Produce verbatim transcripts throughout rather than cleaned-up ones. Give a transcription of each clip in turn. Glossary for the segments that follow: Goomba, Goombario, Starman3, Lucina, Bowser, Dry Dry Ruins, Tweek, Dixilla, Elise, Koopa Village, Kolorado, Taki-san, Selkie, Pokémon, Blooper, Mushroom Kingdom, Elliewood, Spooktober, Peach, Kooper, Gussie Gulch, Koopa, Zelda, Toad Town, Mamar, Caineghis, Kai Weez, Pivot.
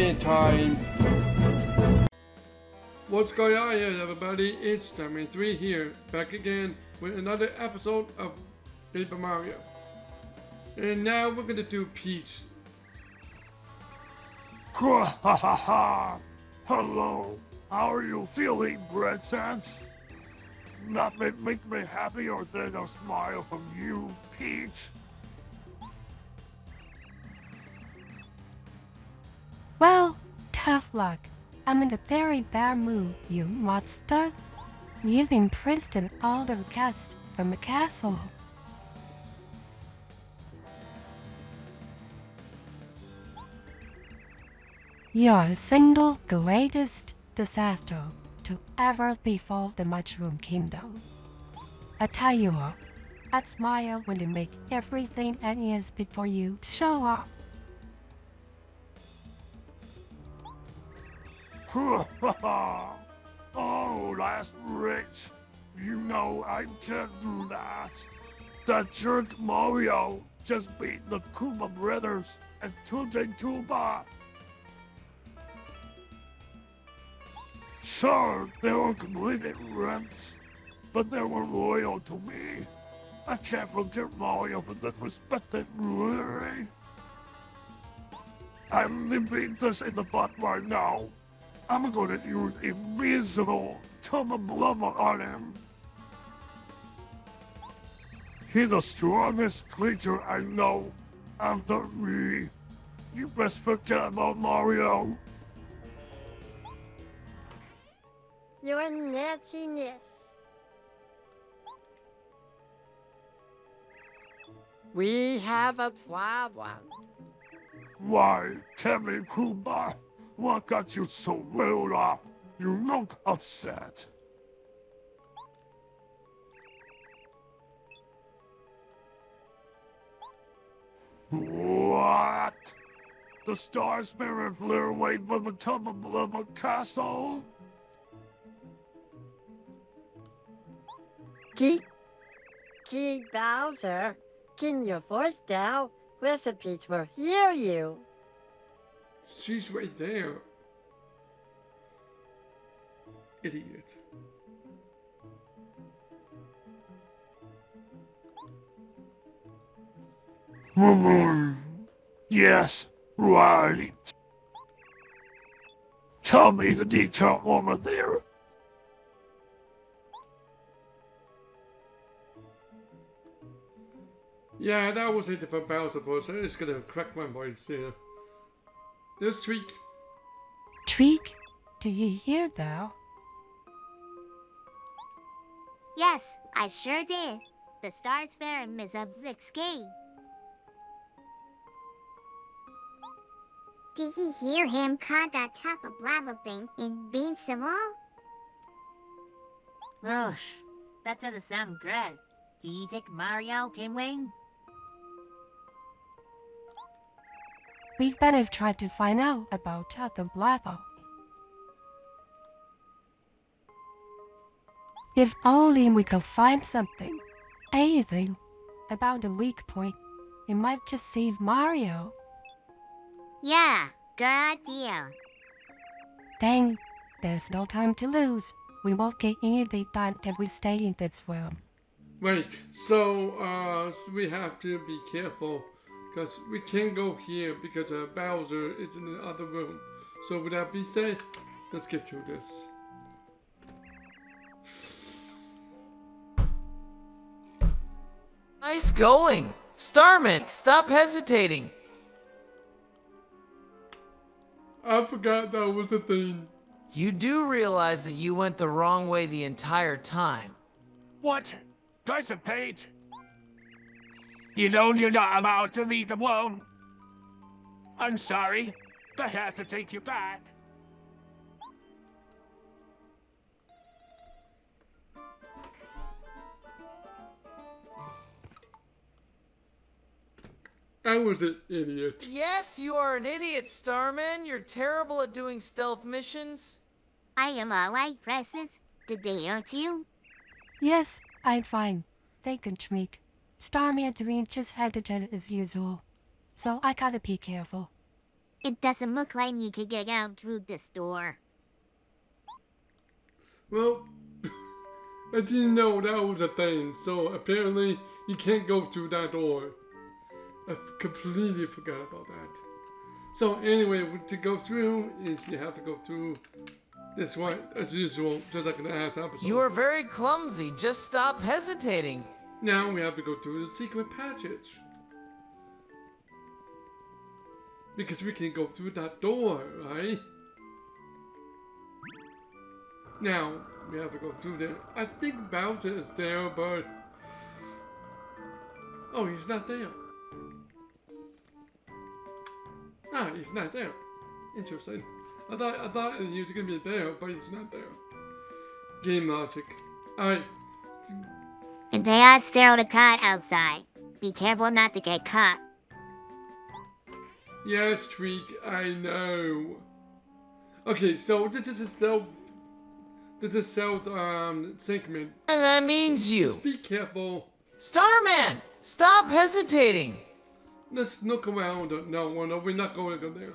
Starman time! What's going on here, everybody? It's Starman three here, back again with another episode of Paper Mario. And now we're gonna do Peach. Ha ha ha! Hello! How are you feeling, Bretzance? That may make me happier than a smile from you, Peach. Well, tough luck. I'm in a very bad mood, you monster. You've imprisoned all the guests from the castle. You're a single greatest disaster to ever befall the Mushroom Kingdom. I tell you what, I smile when you make everything at ease before you show up. Oh, that's rich. You know I can't do that. That jerk Mario just beat the Koopa brothers and Toad Koopa. Sure, they were completely ramps, but they were loyal to me. I can't forget Mario for disrespecting me. I'm leaving this in the butt right now. I'm gonna use invisible Tubba Blubba on him. He's the strongest creature I know, after me. You best forget about Mario. Your naughtiness. We have a problem. Why, Kevin Koopa? What got you so riled up? You look upset. What? The star spirit flew away from the Tubba Blubba castle? King, King Bowser, can your voice down? Recipes will hear you. She's right there. Idiot. Yes, right. Tell me the detail over there. Yeah, that was a different Bowser voice. I just gonna crack my voice here. There's Tweek. Tweek? Do you hear thou? Yes, I sure did. The Star Sparrow is a escape. Did you hear him caught that Tubba Blubba thing and beat some all? Ugh, that doesn't sound good. Do you think Mario can win? We'd better try to find out about Tubba Blubba. If only we could find something, anything, about the weak point, it might just save Mario. Yeah, good idea. Dang, there's no time to lose. We won't get anything done if we stay in this room. Right, so, uh, so we have to be careful, because we can't go here, because uh, Bowser is in the other room. So with that being said, let's get to this. Nice going! Starman, stop hesitating! I forgot that was a thing. You do realize that you went the wrong way the entire time. What? Participate. You know you're not allowed to leave the world. I'm sorry, I have to take you back. I was an idiot. Yes, you are an idiot, Starman. You're terrible at doing stealth missions. I am alright, Presence. Today, aren't you? Yes. I'm fine. Thank you, Tweek. Starman three just hectic as usual, so I gotta be careful. It doesn't look like you can get out through this door. Well, I didn't know that was a thing, so apparently you can't go through that door. I completely forgot about that. So anyway, to go through is you have to go through this way, as usual, just like in the last episode. You are very clumsy. Just stop hesitating. Now we have to go through the secret passage. Because we can go through that door, right? Now, we have to go through there. I think Bowser is there, but... Oh, he's not there. Ah, he's not there. Interesting. I thought, I thought he was going to be there, but he's not there. Game logic. Alright. And they are staring a cat outside. Be careful not to get caught. Yes, Tweek, I know. Okay, so this is a stealth... This is a stealth, um, segment. And that means you. Just be careful. Starman! Stop hesitating! Let's look around. No, no, we're not going to go there.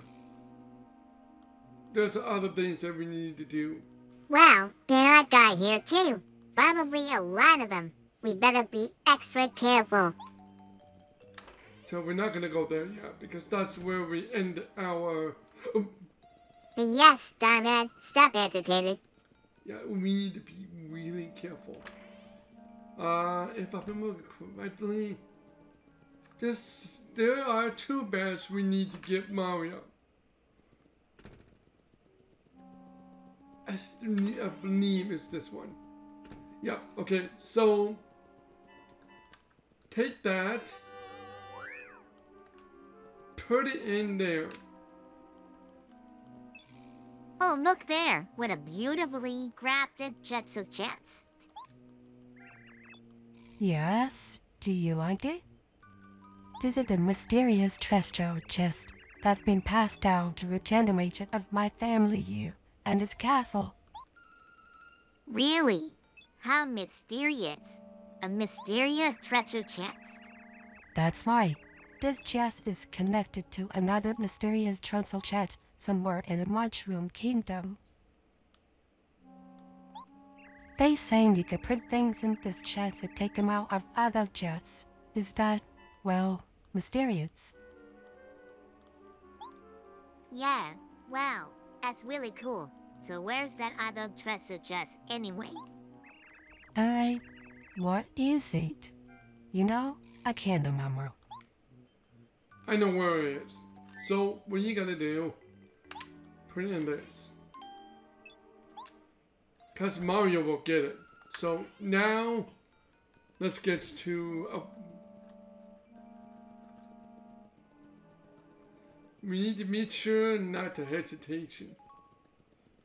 There's other things that we need to do. Wow, there are guys here too. Probably a lot of them. We better be extra careful. So we're not gonna go there yet, because that's where we end our... Yes, Starman, stop agitated. Yeah, we need to be really careful. Uh, if I remember correctly, this, there are two bats we need to get Mario. I, I believe it's this one. Yeah, okay, so... Take that. Put it in there. Oh, look there. What a beautifully crafted Jetsu chest. Yes, do you like it? This is a mysterious treasure chest that's been passed down to a generation of my family here and his castle. Really? How mysterious. A mysterious treasure chest. That's right. This chest is connected to another mysterious treasure chest somewhere in the Mushroom Kingdom. They say you can put things in this chest and take them out of other chests. Is that, well, mysterious? Yeah, wow, that's really cool. So where's that other treasure chest anyway? I... what is it? You know, I can't remember. I know where it is. So, what you gotta do, put it in this. Cause Mario will get it. So, now, let's get to... Uh, we need to make sure not to hesitation.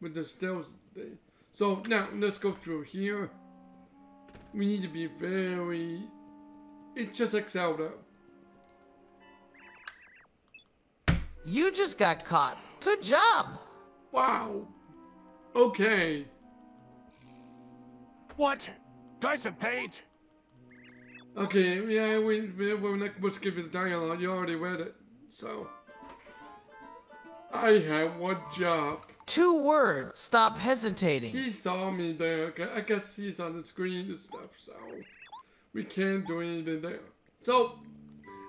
With the stealth thing. So, now, let's go through here. We need to be very... It's just like Zelda. You just got caught. Good job. Wow. Okay. What? Participate? Okay, yeah, we, we, we're not supposed to give you the dialogue. You already read it. So. I have one job. Two words. Stop hesitating. He saw me there. Okay, I guess he's on the screen and stuff, so. We can't do anything there. So,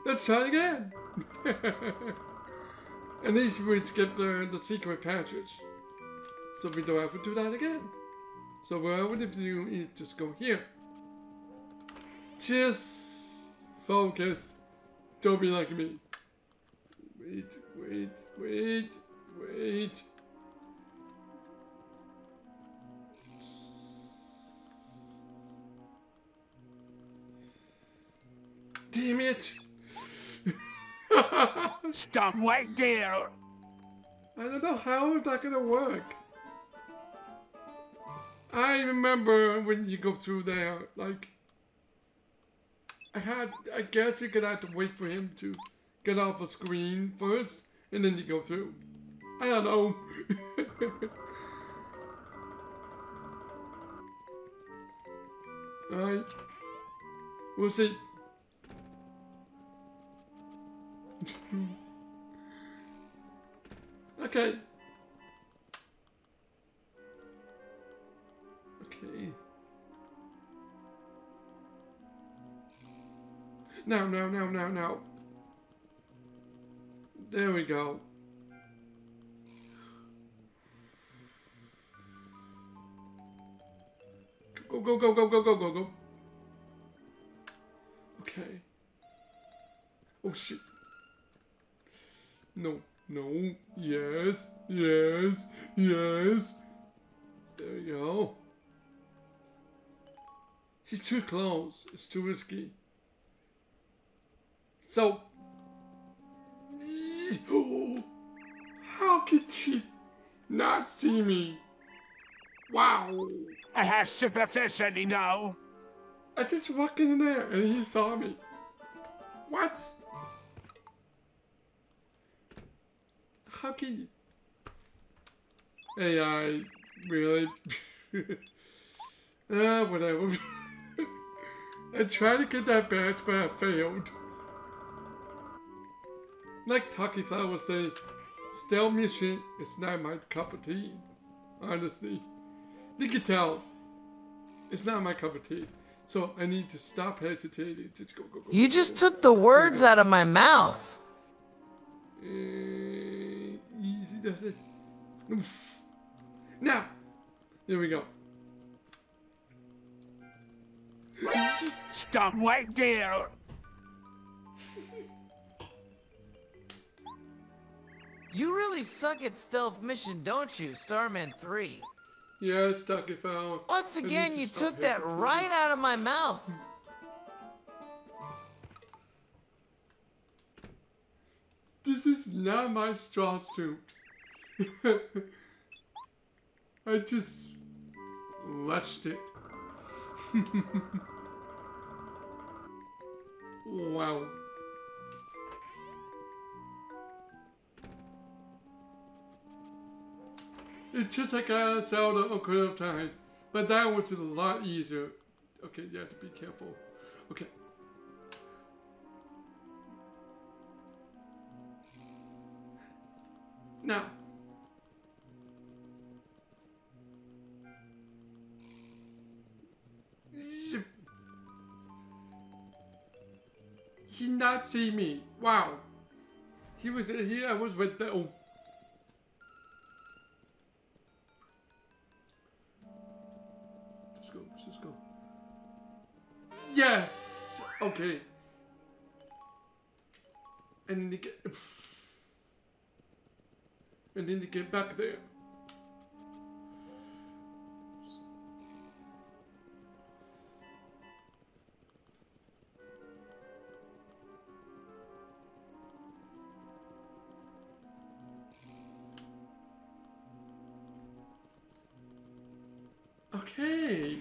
let's try again. At least we skipped the, the secret passage. So we don't have to do that again. So what I would do is just go here. Just focus. Don't be like me. Wait, wait, wait, wait. Damn it! Stop right there! I don't know how is that gonna work. I remember when you go through there, like I had I guess you're gonna have to wait for him to get off the screen first and then you go through. I don't know. Alright. We'll see. Okay. Okay. No, no, no, no, no. There we go. Go, go, go, go, go, go, go, go. Okay. Oh, shit. No, no. Yes, yes, yes. There we go. He's too close. It's too risky. So. How could she not see me? Wow. I have supervision, you know. I just walked in there and he saw me. What? How can you? A I, really? Ah, whatever. I tried to get that badge, but I failed. Like Taki-san would say, stale mission is not my cup of tea. Honestly. You can tell. It's not my cup of tea. So I need to stop hesitating. Just go, go, go. You go, just go. Took the words out of my mouth. Uh, easy does it. Oof. Now. Here we go. Stop right there. You really suck at stealth mission, don't you, Starman three? Yes, Taki-san. Once again, you took that right out of my mouth. This is not my straw suit. I just rushed it. Wow. It's just like I saw the Ocarina of Time, but that was a lot easier. Okay, you have to be careful. Okay. Now. He did not see me. Wow. He was here. I was with the. Oh. Yes! Okay. And then to get... And then to get back there. Okay.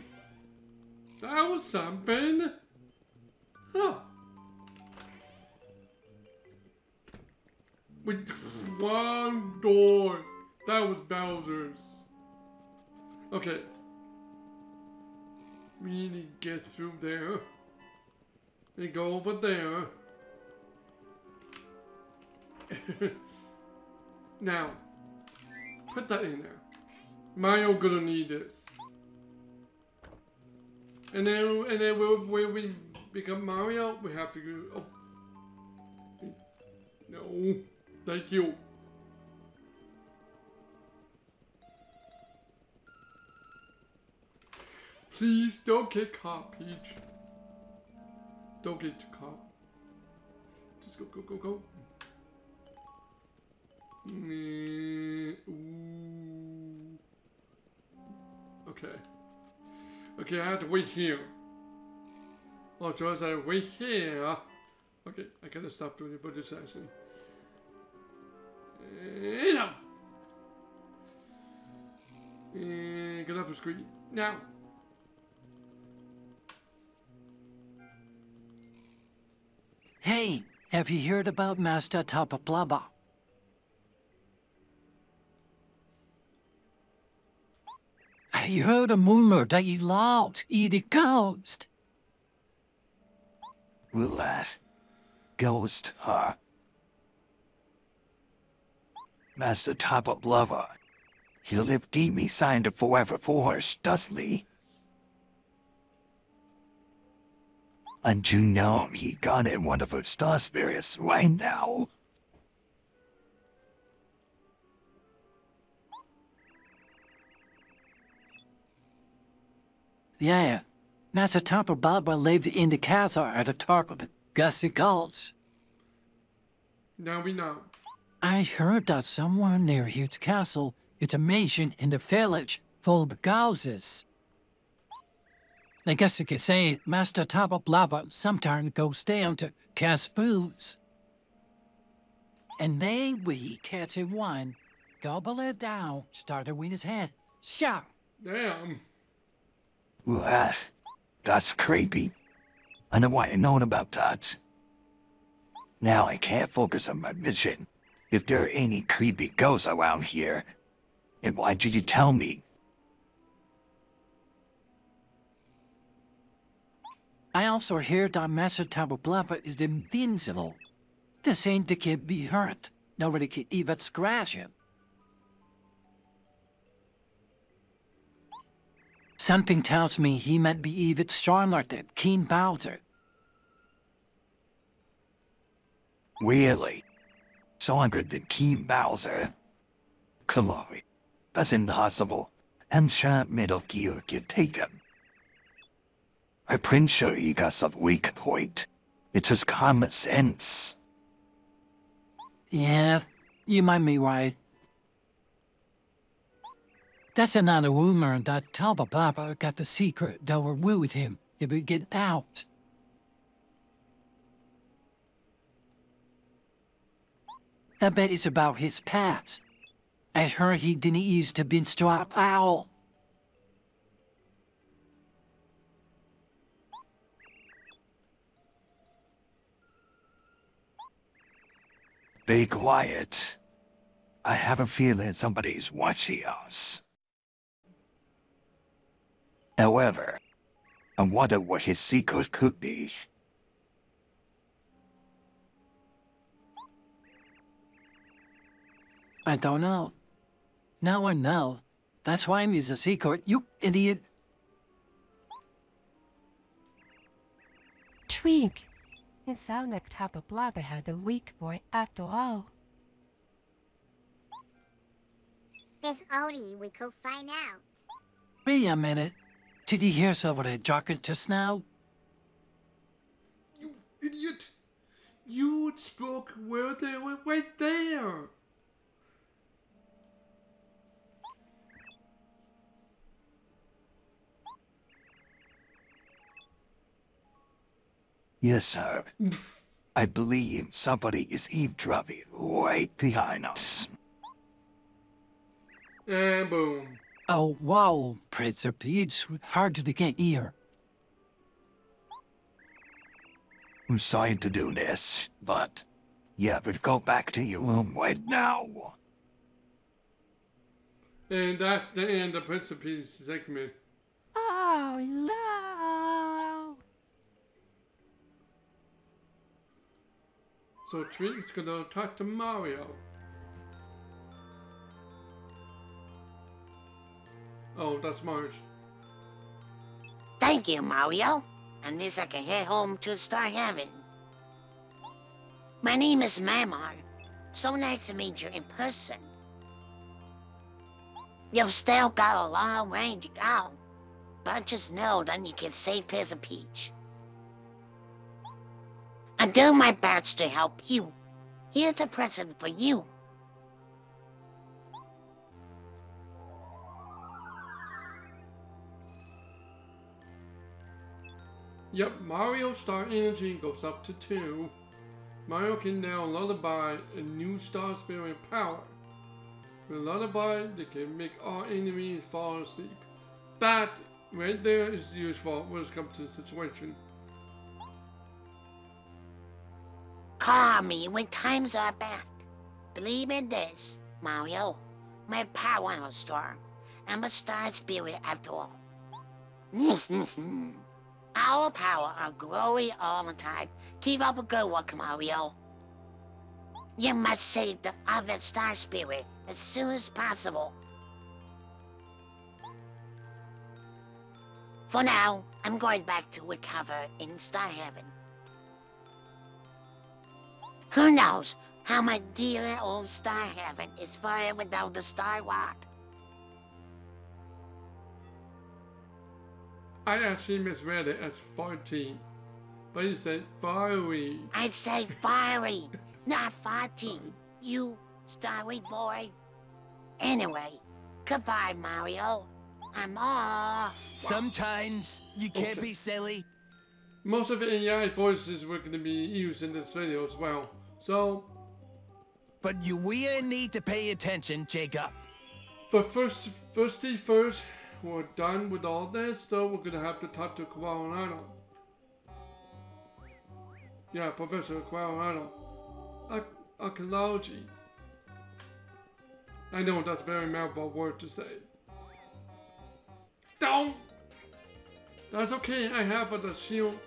That was something. Huh. With one door. That was Bowser's. Okay. We need to get through there. And go over there. Now. Put that in there. Mario gonna need this. And then, and then when we, we become Mario, we have to go... Oh. No. Thank you. Please don't get caught, Peach. Don't get caught. Just go, go, go, go. Ooh. Okay. Okay, I have to wait here. Oh, so as I wait here... Okay, I gotta stop doing it, but it's actually... And now! And get off the screen. Now! Hey, have you heard about Master Tubba Blubba? I heard a rumor that he loves eating ghosts. Well, that ghost, huh? Master Tubba Blubba. He lived deep inside the Forever Forest, doesn't he? And you know he got in one of her star spirits right now. Yeah, Master Tubba Blubba lived in the castle at the top of the Gussie Gulch. Now we know. I heard that somewhere near Huge Castle is a mansion in the village full of houses. I guess you could say Master Tubba Blubba sometimes goes down to catch foods. And then we catch a one, gobble it down, started with his head. Shout! Damn. What? That's creepy. I know why I known about that. Now I can't focus on my mission. If there are any creepy ghosts around here, and why did you tell me? I also heard that Master Tubba Blubba is invincible. This ain't that can be hurt. Nobody can even scratch him. Something tells me he might be even stronger than King Bowser. Really? Stronger than King Bowser? Glory, that's impossible. I'm sure Middle Gear can take him. I'm pretty sure he got some weak point. It's his common sense. Yeah, you might be right. That's another rumor that Tubba Blubba got the secret that would woo with him if we get out. I bet it's about his past. I heard he didn't used to be Straw Owl. Be quiet. I have a feeling somebody's watching us. However, I wonder what his secret could be. I don't know. Now I know. That's why I'm using a secret, you idiot. Tweek. It sounds like Tubba Blubba had a weak boy after all. If only we could find out. Wait a minute. Did you hear someone a jogging just now? You idiot. You spoke where they were right there. Yes, sir. I believe somebody is eavesdropping right behind us. And boom. Oh, wow, Prince Peach. Hard to get here. I'm sorry to do this, but you have to go back to your room right now. And that's the end of Prince Peach segment. Oh, no. So Tweek's gonna talk to Mario. Oh, that's Marge. Thank you, Mario. And this I can head home to Star Haven. My name is Mamar. So nice to meet you in person. You've still got a long way to go, but just know that you can save Pizza Peach. I do my best to help you. Here's a present for you. Yep, Mario star energy goes up to two. Mario can now lullaby a new star spirit power. With lullaby, they can make all enemies fall asleep. That right there is useful when it comes to the situation. Call me when times are bad. Believe in this, Mario. My power is strong. I'm a star spirit after all. Our power are growing all the time. Keep up a good work, Mario. You must save the other star spirit as soon as possible. For now, I'm going back to recover in Star Haven. Who knows how my dear old Star Haven is faring without the Star Rod? I actually misread it as fourteen, but you said fiery. I say fiery, not fourteen, you starry boy. Anyway, goodbye, Mario. I'm off. Sometimes you can't okay. be silly. Most of the A I voices were going to be used in this video as well, so. But you will need to pay attention, Jacob. But first, first thing first, we're done with all this, so we're going to have to talk to Kolorado. Yeah, Professor Kolorado. Archaeology. I know that's a very mouthful word to say. Don't! That's okay, I have the shield.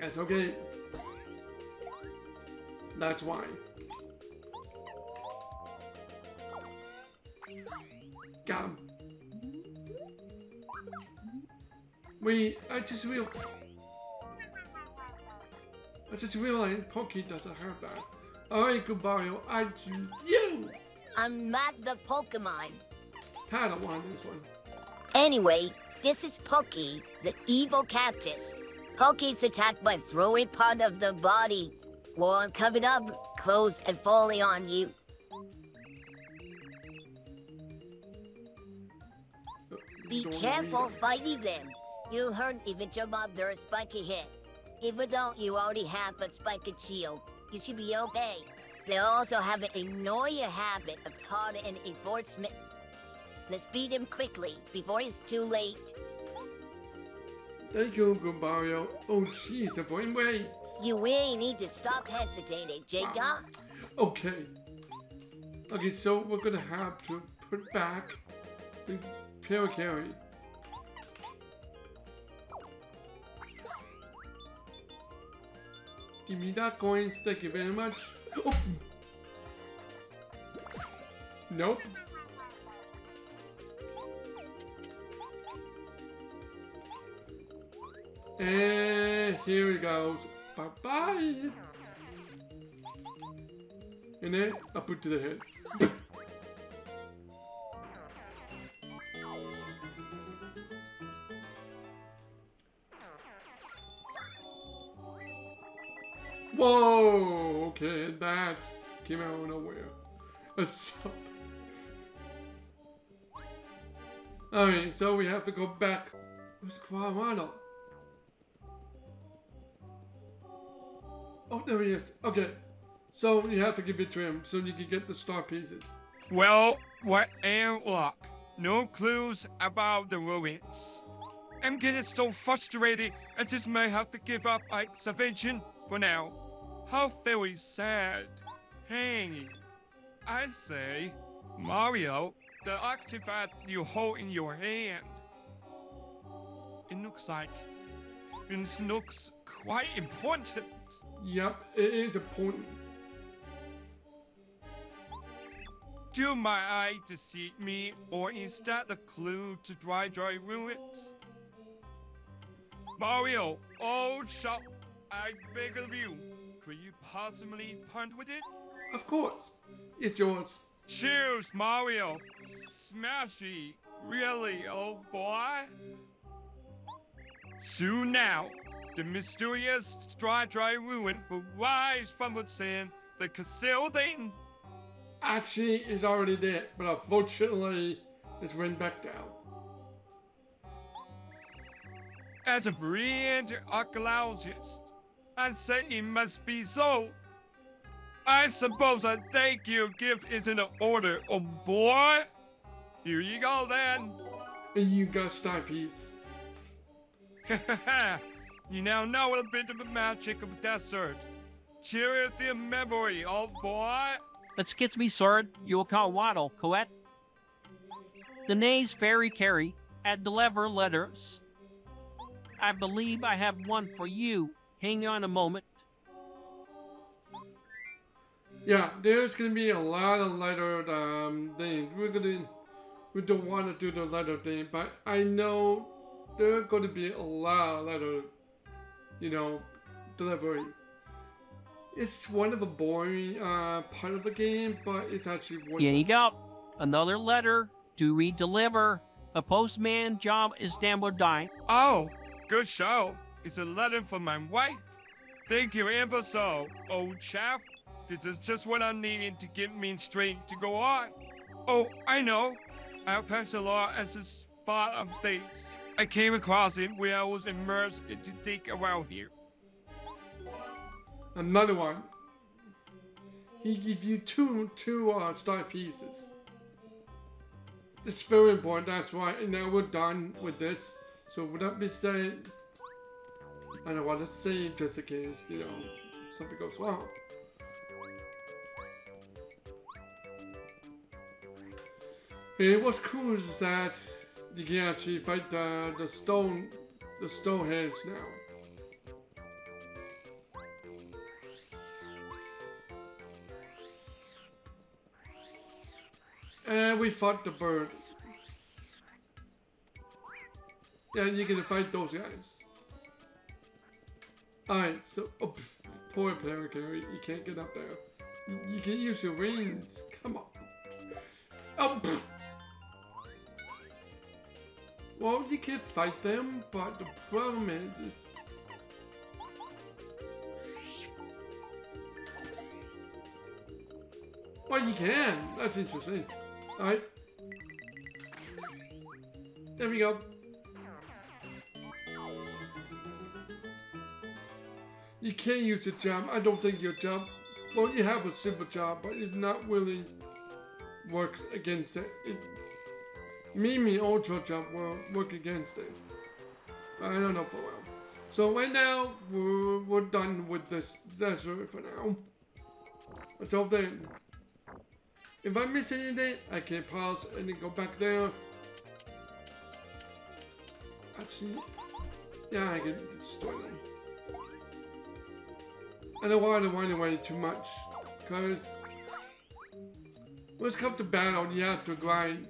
That's okay. That's why. Got him. Wait, I just real. I just realized Pokey doesn't have that. Alright, Goombario, I do you! I'm not the Pokemon. I don't want this one. Anyway, this is Pokey, the evil cactus. Pokey's attacked by throwing part of the body while I'm coming up, close, and falling on you. Be careful fighting them. You hurt even your mom their spiky hit. Even though you already have a spiky shield, you should be okay. They also have an annoying habit of caught and enforcement. Let's beat him quickly, before it's too late. Thank you, Goombario. Oh jeez, the boy wait. You really need to stop hesitating, Jacob. Wow. Okay. Okay, so we're gonna have to put back the Parakarry. Give me that coin, thank you very much. Oh. Nope. And here it goes. Bye bye. And then I put to the head. Whoa! Okay, that came out of nowhere. That's so. Alright, so we have to go back. Who's Kolorado? Oh, there he is. Okay. So you have to give it to him so you can get the star pieces. Well, what a luck. No clues about the ruins. I'm getting so frustrated, I just may have to give up my salvation for now. How very sad. Hey, I say, Mario, the artifact you hold in your hand. It looks like, it looks quite important. Yep, it is important. Do my eye deceive me, or is that the clue to Dry Dry Ruins? Mario, oh shut, I beg of you, could you possibly punt with it? Of course, it's yours. Cheers, Mario. Smashy, really, old boy. Soon now. The mysterious Dry Dry Ruin will rise from within the castle thing. Actually, it's already there, but unfortunately, it's went back down. As a brilliant archaeologist, I say it must be so. I suppose a thank you gift is in order, oh boy. Here you go then. And you got star piece. You now know a bit of the magic of desert. Cheer at the memory, old boy. Let's get me sword, you'll call waddle, Coet. The nays fairy carry, and deliver letters. I believe I have one for you. Hang on a moment. Yeah, there's gonna be a lot of lighter um, things. We're gonna, we don't want to do the lighter thing, but I know there's gonna be a lot of lighter, you know, delivery. It's one of the boring uh, part of the game, but it's actually worth it. Getting up, another letter. Do we deliver? A postman job is Stamble Die. Oh, good show. It's a letter from my wife. Thank you ever so, old chap. This is just what I'm needing to get me straight to go on. Oh, I know. I'll pass the law as a spot of things. I came across it when I was immersed to dig around here. Another one. He give you two two uh, star pieces. It's very important, that's why. And now we're done with this. So without me saying, I don't want to say just in case, you know, something goes wrong. And what's cool is that you can actually fight the the stone the stone heads now. And we fought the bird. And you can fight those guys. Alright, so... Oh, pff, poor Parakarry, you can't get up there. You, you can use your wings. Come on. Oh, pff. Well, you can fight them, but the problem is... is well, you can. That's interesting. Alright. There we go. You can use a jump. I don't think your jump... Well, you have a super jump, but it's not really... works against it. it Mimi Ultra Jump will work against it. I don't know for a while. So right now, we're, we're done with this desert for now. That's all then. If I miss anything, I can pause and then go back there. Actually, yeah, I can destroy them. I don't want to run away too much, because when it comes to battle, you have to grind.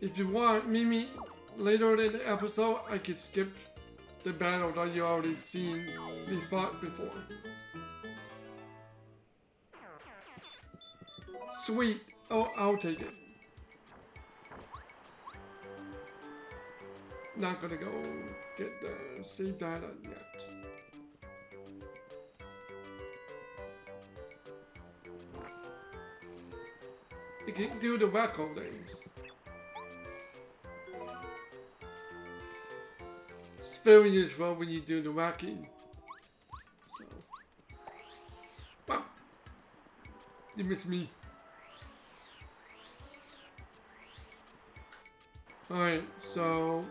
If you want, Mimi, later in the episode, I can skip the battle that you already seen me fought before. Sweet. Oh, I'll take it. Not gonna go get the save data yet. You can do the wacko things. Very useful when you do the whacking. So. Wow. You missed me. Alright, so.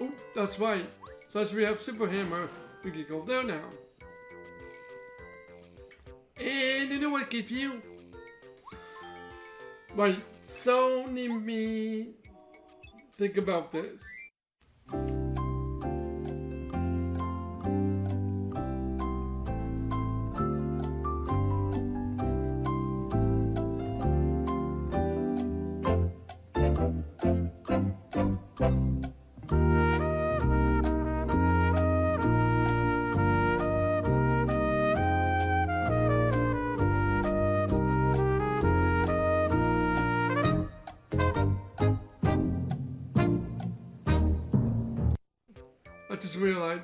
Oh, that's right. So, as we have Super Hammer, we can go there now. And you know what, give you. Right, so let me think about this.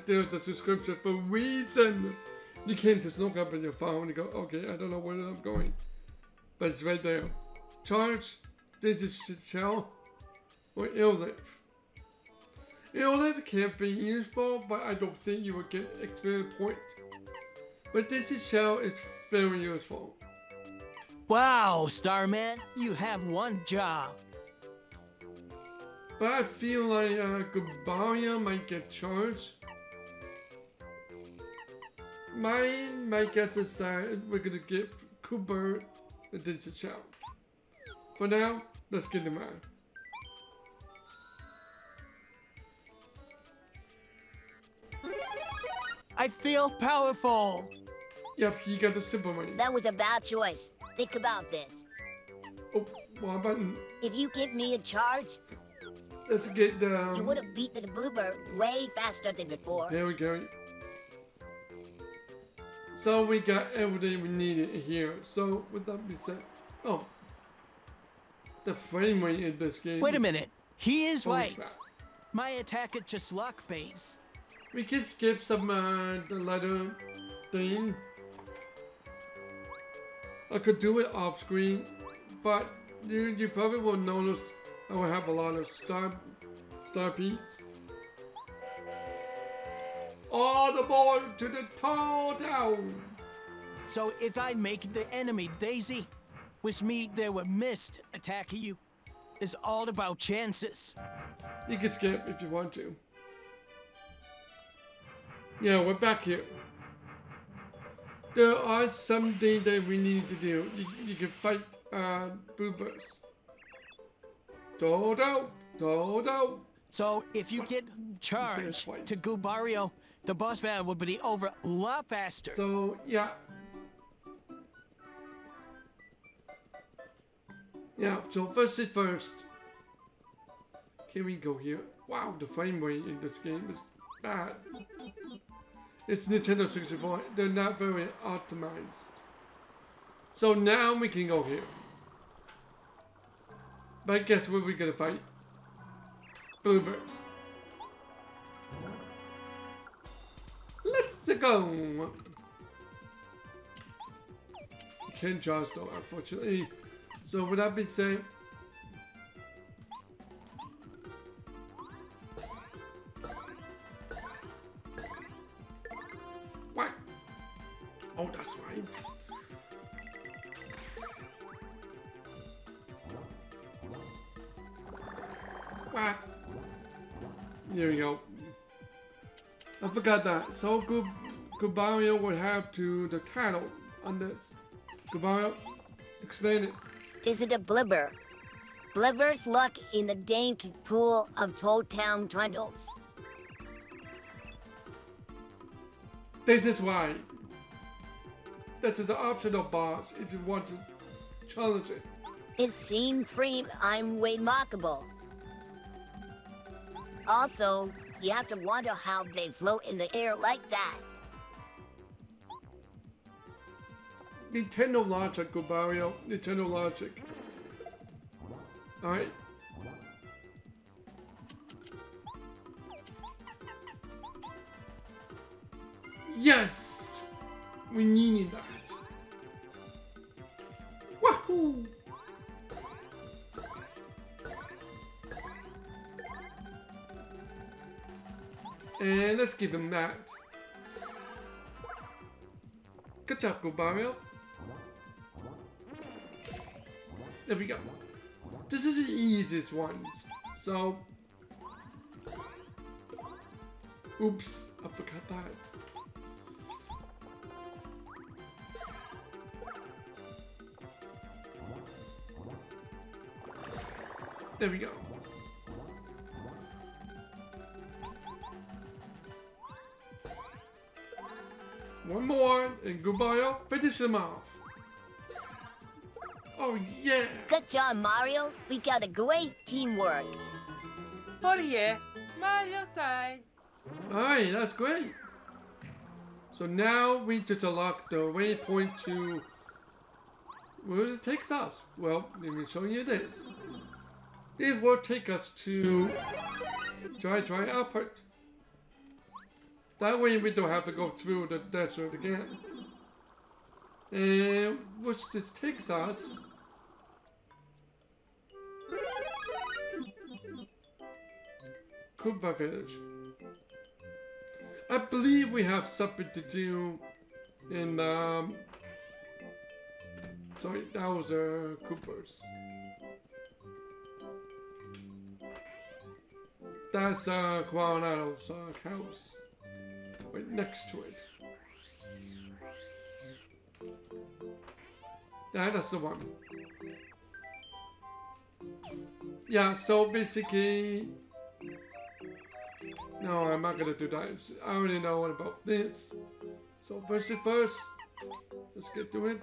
There's the subscription for a reason. You can't just look up on your phone and go, okay, I don't know where I'm going. But it's right there. Charge, this is shell, or ill live. Ill live can't be useful, but I don't think you will get experience point. But this is shell is very useful. Wow, Starman, you have one job. But I feel like uh, Goombario might get charged. Mine might get us that we're gonna give Kooper it did itself. For now, let's get them out. I feel powerful. Yep, he got the simple money. That was a bad choice. Think about this. Oh, my button. If you give me a charge, let's get down. You would have beat the Blooper way faster than before. There we go. So we got everything we needed here. So with that being said, oh, the frame rate in this game. Wait a minute. He is right. My attack at just lock base. We can skip some uh, the letter thing. I could do it off screen, but you, you probably will notice I will have a lot of star star beats. All the ball to the Toad Town. So if I make the enemy Daisy, which means they were missed attacking you, it's all about chances. You can skip if you want to. Yeah, we're back here. There are some things that we need to do. You, you can fight uh, Bloopers. Dodo, Dodo. So if you get charged to Goombario, the boss battle will be over a lot faster. So yeah, yeah. So first thing first, can we go here? Wow, the frame rate in this game is bad. It's Nintendo sixty-four, they're not very optimized. So now we can go here. But guess what we're gonna fight? Bloopers. Let's go! Can't charge though, unfortunately. So with that being said, got that. So Go Goobario would have to the title on this. Goobario, explain it. This is a blubber. Blubber's luck in the dank pool of Toad Town trundles. This is why. This is the optional boss if you want to challenge it. This scene free I'm way mockable. Also, you have to wonder how they float in the air like that. Nintendo logic, Goobario. Nintendo logic. Alright. Yes! We needed that. Wahoo! And let's give him that. Good job, Goobario. There we go. This is the easiest one. So, oops, I forgot that. There we go. One more, and Goobario, finish them off. Oh, yeah. Good job, Mario. We got a great teamwork. Oh, yeah. Mario died. All right, that's great. So now we just unlock the waypoint to... where does it take us? Well, let me show you this. This will take us to... Dry Dry Output. That way we don't have to go through the desert again. And which this takes us. Koopa Village. I believe we have something to do in um sorry, that was uh Kooper's. That's uh Kolorado's uh, house. Right next to it. Yeah, that's the one. Yeah, so basically... No, I'm not gonna do that. I already know what about this. So first thing first, let's get to it.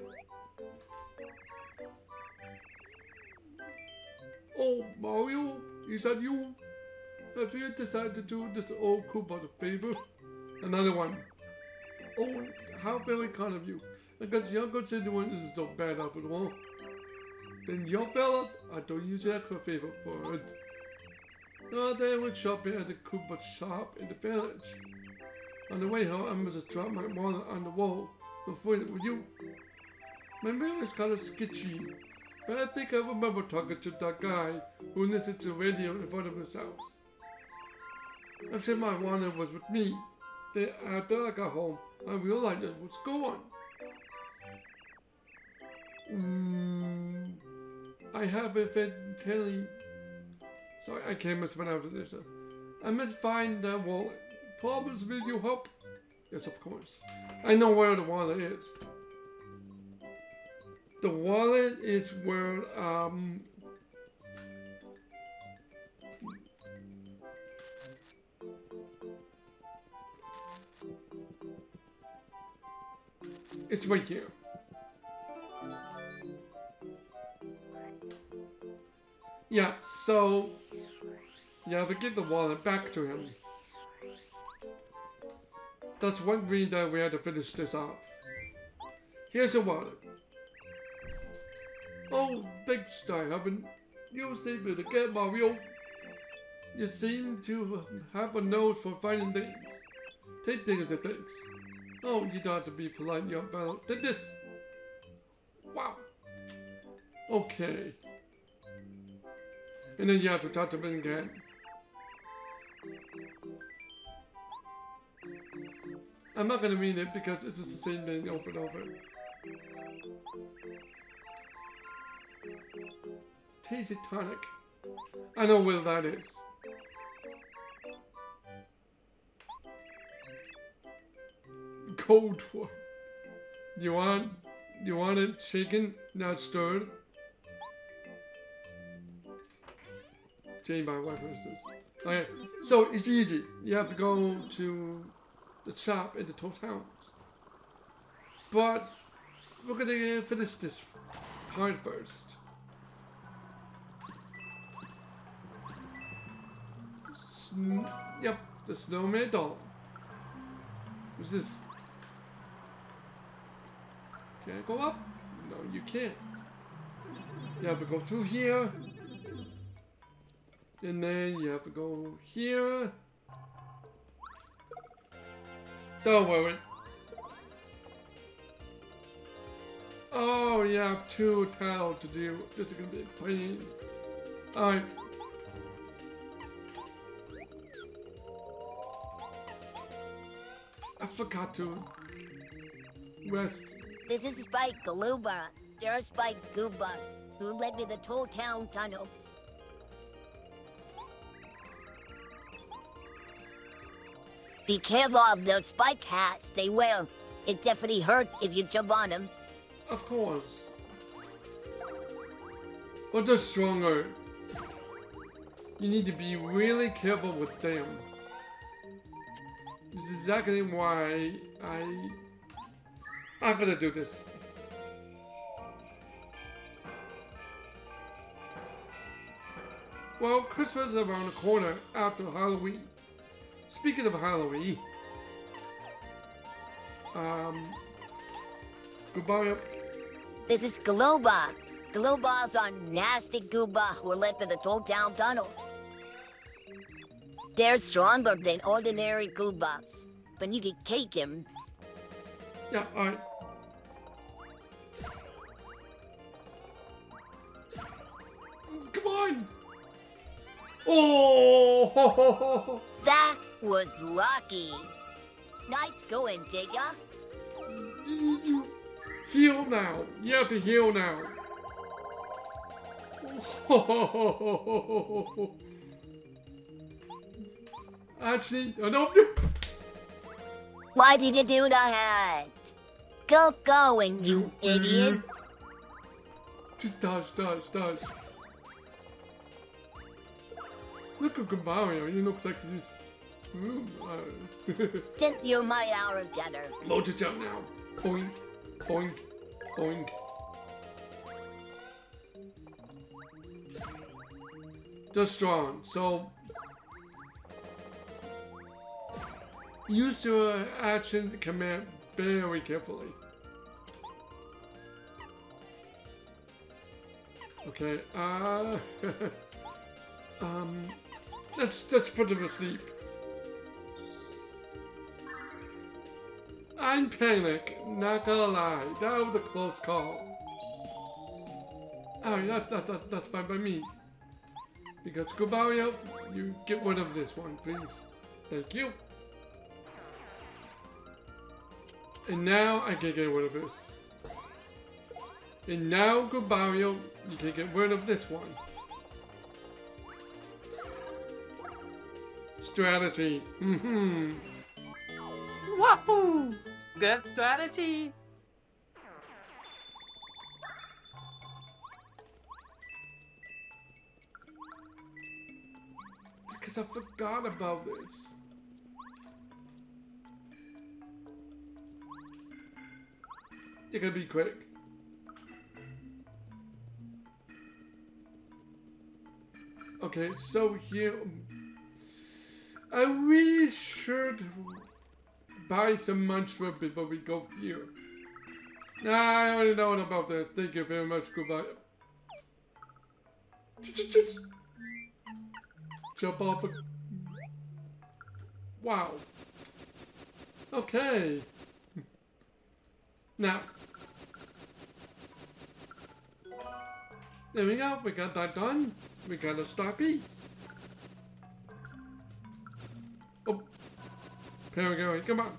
Oh, Mario, is that you? Have you decided to do this old Koopa a favor? Another one. Oh, how very kind of you. Because your constituent is so bad after all. Then your fella, I don't use that for a favor for it. Oh, they would shop here at the Koopa shop in the village. On the way home, I must drop my wallet on the wall before it with you. My memory is kind of sketchy, but I think I remember talking to that guy who listened to the radio in front of his house. I said my wallet was with me. Then after I got home, I realized it was gone. Mm, I have a fantasy. Sorry, I can't mispronounce this. I must find that wallet. Problems with you, hope? Yes, of course. I know where the wallet is. The wallet is where, um... it's right here. Yeah, so... yeah, to give the wallet back to him. That's one reason that we had to finish this off. Here's the wallet. Oh, thanks, Star Haven. You saved me again, Mario. You seem to have a nose for finding things. Take things and things. Oh, you don't have to be polite, young fellow. Did this. Wow. Okay. And then you have to talk to me again. I'm not gonna mean it because it's just the same thing over and over. Tasty tonic. I know where that is. Cold one. You want, you want it shaken, not stirred? Change my references. Okay, so it's easy. You have to go to the shop in the Toad Town. But we're gonna finish this part first. Sn yep, the snowman doll. What's this? Can I go up? No, you can't. You have to go through here. And then you have to go here. Don't worry. Oh, you have two tiles to do. This is going to be a pain. Alright. I forgot to rest. This is Spike Globa. There's Spike Goomba, who led me the Toad Town tunnels. Be careful of those spike hats, they will. It definitely hurts if you jump on them. Of course. But they're stronger. You need to be really careful with them. This is exactly why I... I'm gonna do this. Well, Christmas is around the corner after Halloween. Speaking of Halloween, um, Goombario. This is Globa. Globa's on nasty Goomba who are left in the Toad Town tunnel. They're stronger than ordinary Goombas, but you can cake him. Yeah, alright. Come on! Oh! Ho, ho, ho. That was lucky. Knight's going, Digga. Heal now. You have to heal now. Oh. Actually, I don't do. Why did you do that? Go going, you idiot. Just dodge, dodge, dodge. Look at Goombario, he looks like he's... Didn't you my hour together? Load to jump now. Boink, boink, boink. Just strong, so... Use your action command very carefully. Okay, uh... um... Let's, let's put him to sleep. I'm panicked, not gonna lie. That was a close call. Alright, that's, that's, that's, that's fine by me. Because Goombario, you get rid of this one, please. Thank you. And now I can get rid of this. And now, Goombario, you can get rid of this one. Strategy. Mm-hmm. Wahoo! Good strategy. Because I forgot about this. You're gonna be quick. Okay, so here I really should buy some mushroom before we go here. Nah, I already know about this. Thank you very much. Goodbye. Jump off. A... Wow. Okay. Now. There we go. We got that done. We got a star piece. Oh. Parakarry, come on.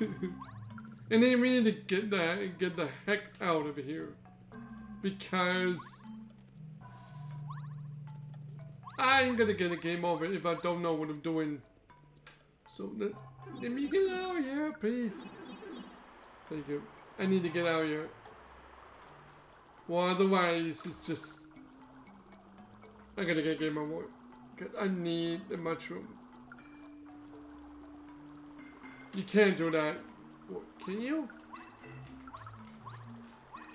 And then we need to get that and get the heck out of here. Because I'm gonna get a game over if I don't know what I'm doing. So let, let me get out of here, please. Thank you. I need to get out of here. Well, otherwise it's just I gotta get a game over. Cause I need the mushroom. You can't do that. What, can you?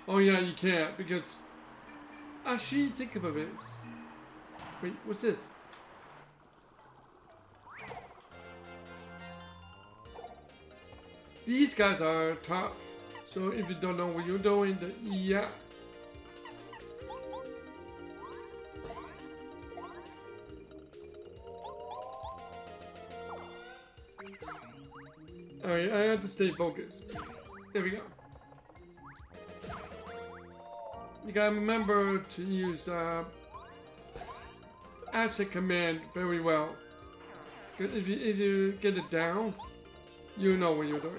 Oh yeah, you can't because... Actually, think about this. Wait, what's this? These guys are tough. So if you don't know what you're doing, then yeah. Alright, I have to stay focused. There we go. You gotta remember to use uh, action command very well. Because if you, if you get it down, you know what you're doing.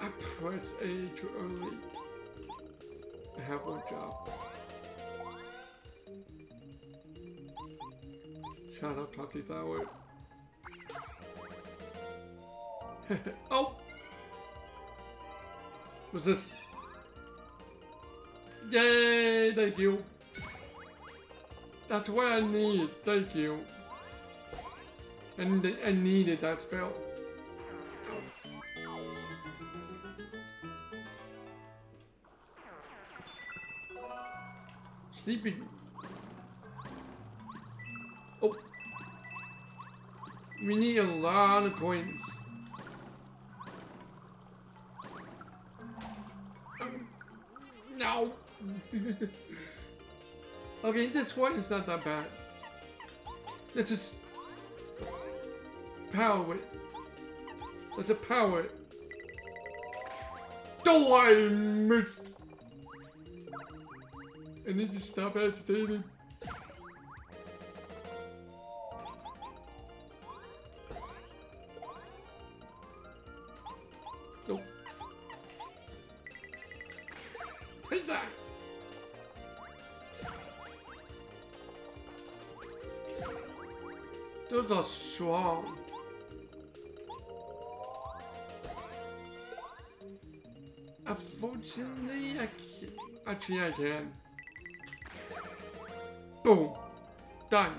I pressed A too early. I have one job. Shut up, Pocky Flower. Oh! What's this? Yay! Thank you! That's what I need, thank you. And I needed that spell. Sleepy. Oh, we need a lot of coins. Um, no. Okay, this one is not that bad. Let's just power it. Let's just power it. Oh, I missed. I need to stop agitating. Those are strong. Unfortunately, I can't. Actually, I can. Boom. Done.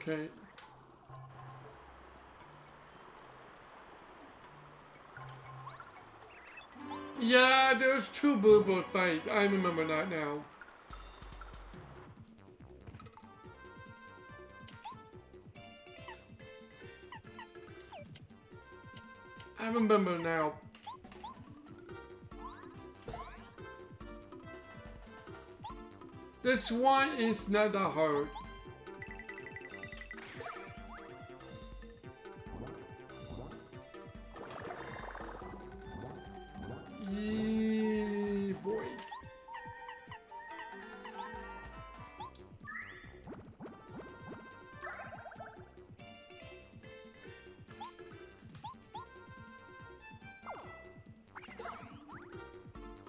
Okay. Yeah, there's two Blooper fights. I remember that now. I remember now. This one is not that hard.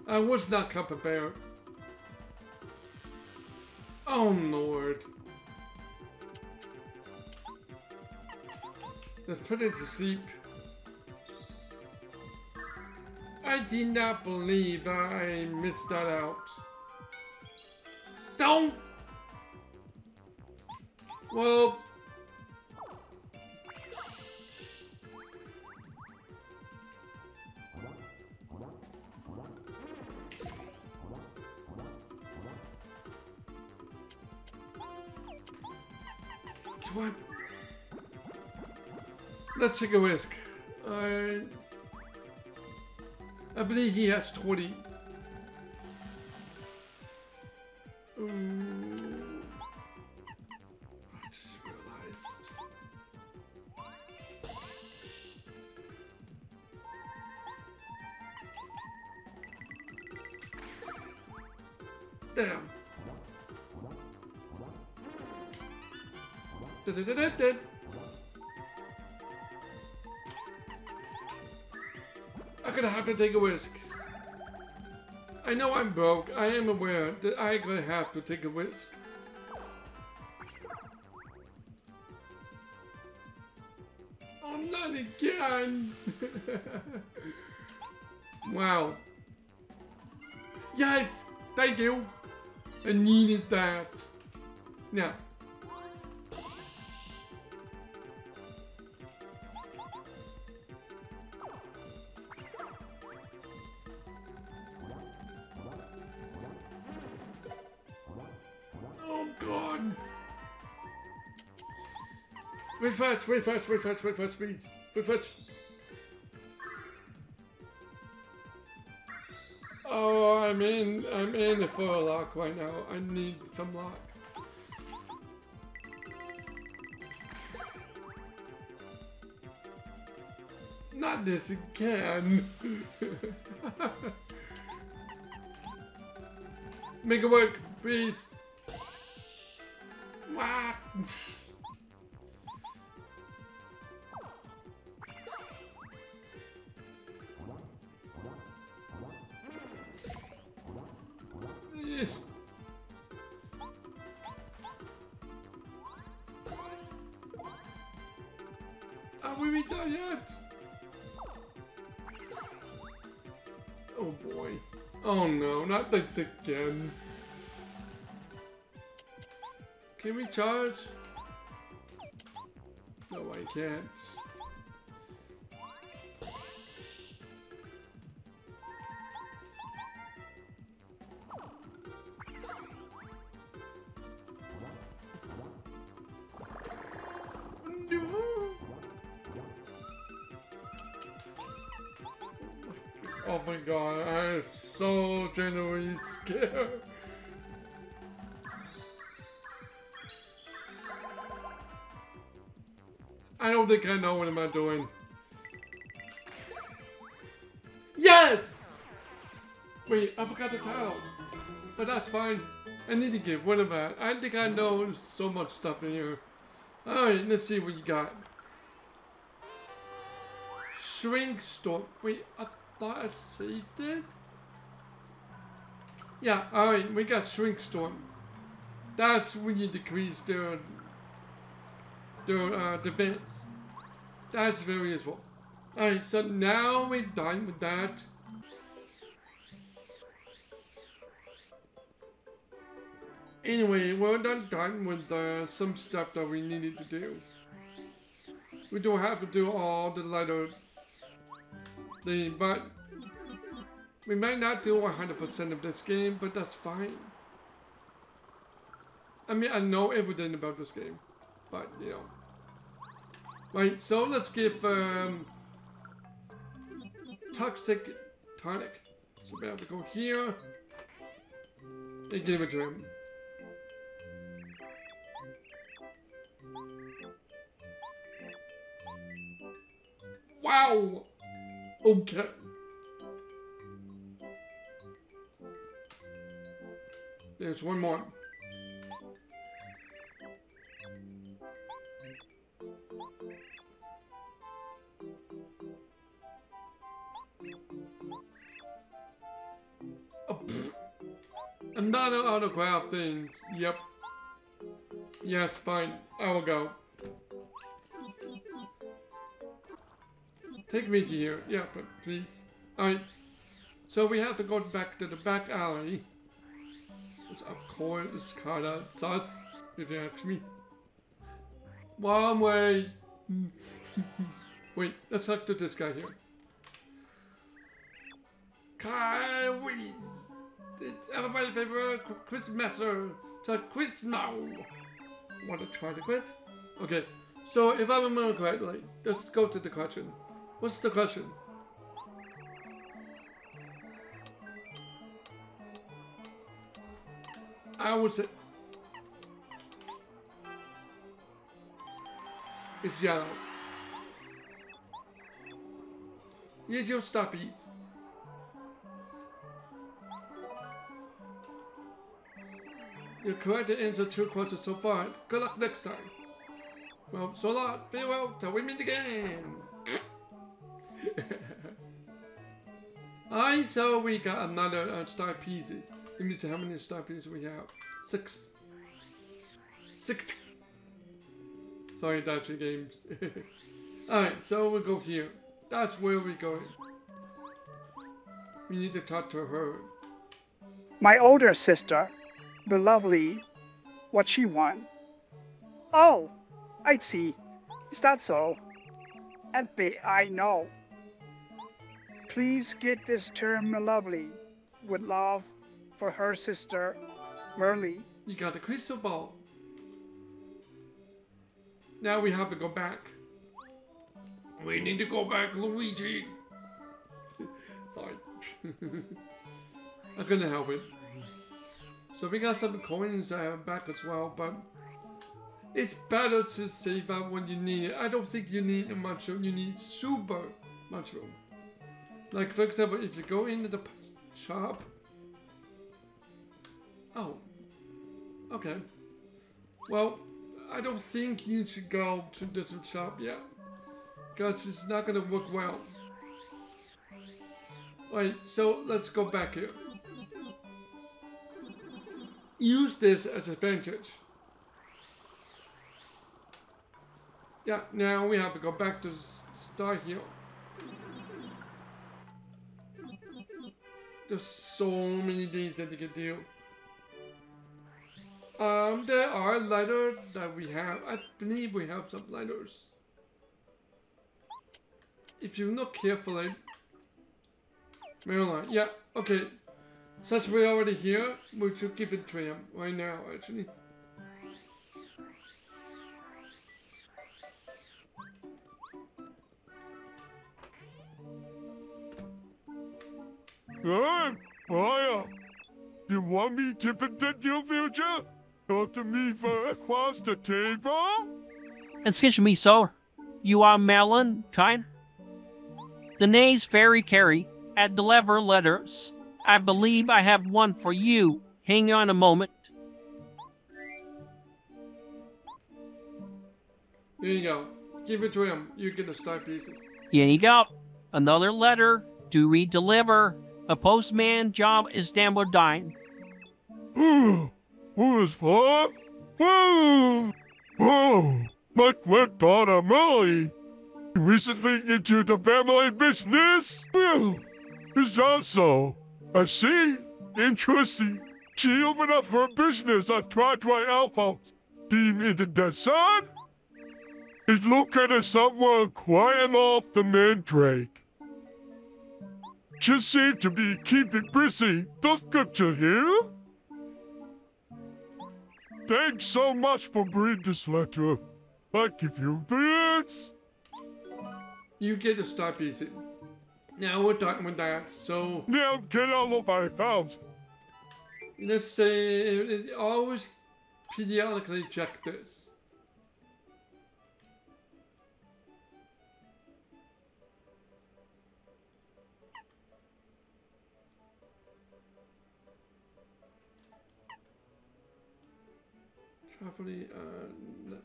I was not Koopa Bear. Oh lord. Let's put it to sleep. I did not believe that I missed that out. Don't! Well... let's take a risk. I, I believe he has twenty. Ooh. I just realized. Damn. Da da da da da. Gonna have to take a risk. I know I'm broke. I am aware that I'm gonna have to take a risk. Oh, not again! Wow. Yes! Thank you! I needed that. Now. Refetch, refetch, refetch, refetch, please. Refetch. Oh, I'm in, I'm in the for a lock right now. I need some lock. Not this again. Make it work, please. Wah. Not this again. Can we charge? No, I can't. No. Oh my god, I am so genuinely scared. I don't think I know what am I doing. Yes! Wait, I forgot the towel. But that's fine. I need to get rid of that. I think I know so much stuff in here. Alright, let's see what you got. Shrink storm. Wait, I thought I saved it? Yeah, alright, we got Shrink Storm. That's when you decrease their, their uh, defense. That's very useful. Alright, so now we're done with that. Anyway, we're not done with uh, some stuff that we needed to do. We don't have to do all the letter thing, but we might not do one hundred percent of this game, but that's fine. I mean, I know everything about this game, but you know. Right, so let's give um, Toxic Tonic. So we have to go here and give it to him. Wow! Okay. There's one more. Oh, another autograph thing. Yep. Yeah, it's fine. I will go. Take me here. Yeah, but please. Alright. So we have to go back to the back alley. Which of course is kinda sus, if you ask me. One way! Wait, let's talk to this guy here. Kai Weez! It's everybody's favorite quiz master! To quiz now! Wanna try the quiz? Okay, so if I remember correctly, let's go to the question. What's the question? I would say it's yellow. Use your stoppies. You're correct to answer two questions so far. Good luck next time. Well, so long. Farewell till we meet again. Alright, so we got another uh, star piece. It means how many star pieces we have. Six. Six. Sorry, Dodger Games. Alright, so we'll go here. That's where we're going. We need to talk to her. My older sister, the lovely, what she want. Oh, I see. Is that so? And be I know. Please get this term lovely with love for her sister, Merly. You got the crystal ball. Now we have to go back. We need to go back, Luigi. Sorry. I couldn't help it. So we got some coins uh, back as well, but it's better to save out when you need it. I don't think you need a mushroom. You need super mushroom. Like, for example, if you go into the shop. Oh. Okay. Well, I don't think you should go to this shop yet. Because it's not going to work well. Alright, so let's go back here. Use this as advantage. Yeah, now we have to go back to Star Hill. There's so many things that you can do. Um, there are lighters that we have. I believe we have some lighters. If you look carefully. Maryland, yeah, okay. Since we're already here, we should give it to him right now, actually. Hey, Mario! You want me to predict your future? Talk to me from across the table? Excuse me, sir. You are Melon, kind? The name's Fairy Carry. At the lever letters, I believe I have one for you. Hang on a moment. There you go. Give it to him. You get the star pieces. Here you go. Another letter to re-deliver. A postman job is damn well dying. who's fun? Whoa! Whoa! But with Donna Molly recently into the family business? Well, it's also, I see, interesting. She opened up her business at Dry Dry Ruins, deep in the desert. It's located somewhere quiet off the mandrake. She seemed to be keeping busy. That's good to hear. Thanks so much for bringing this letter. I give you this. You get to stop using. Now we're talking with that, so... Now get out of my house. Let's say, always periodically check this. Probably, uh, no.